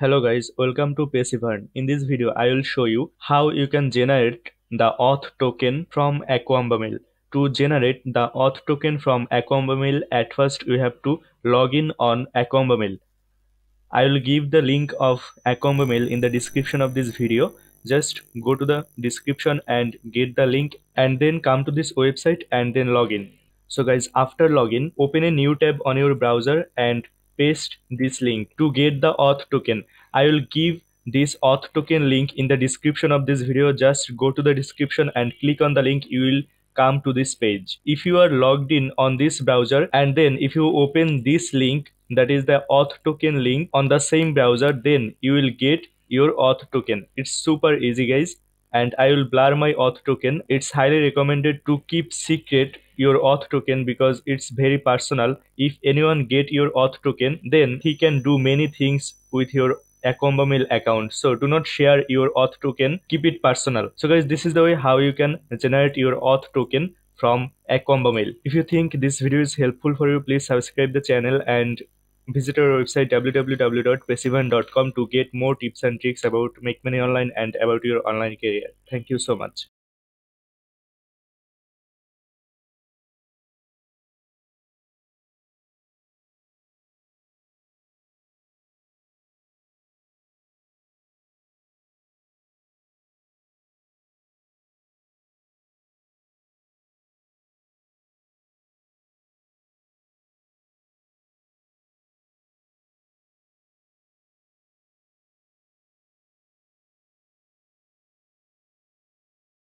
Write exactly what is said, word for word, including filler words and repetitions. Hello guys, welcome to Passivern. In this video I will show you how you can generate the auth token from Acumbamail. To generate the auth token from Acumbamail, at first you have to log in on Acumbamail. I will give the link of Acumbamail in the description of this video. Just go to the description and get the link and then come to this website and then log in. So guys, after login, open a new tab on your browser and paste this link to get the auth token. I will give this auth token link in the description of this video. Just go to the description and click on the link. You will come to this page. If you are logged in on this browser and then if you open this link, that is the auth token link on the same browser, then you will get your auth token. It's super easy guys, and I will blur my auth token. It's highly recommended to keep secret your auth token because it's very personal. If anyone get your auth token, then he can do many things with your Acumbamail account. So do not share your auth token, keep it personal. So guys, this is the way how you can generate your auth token from Acumbamail. If you think this video is helpful for you, please subscribe the channel and visit our website w w w dot passivern dot com to get more tips and tricks about make money online and about your online career. Thank you so much.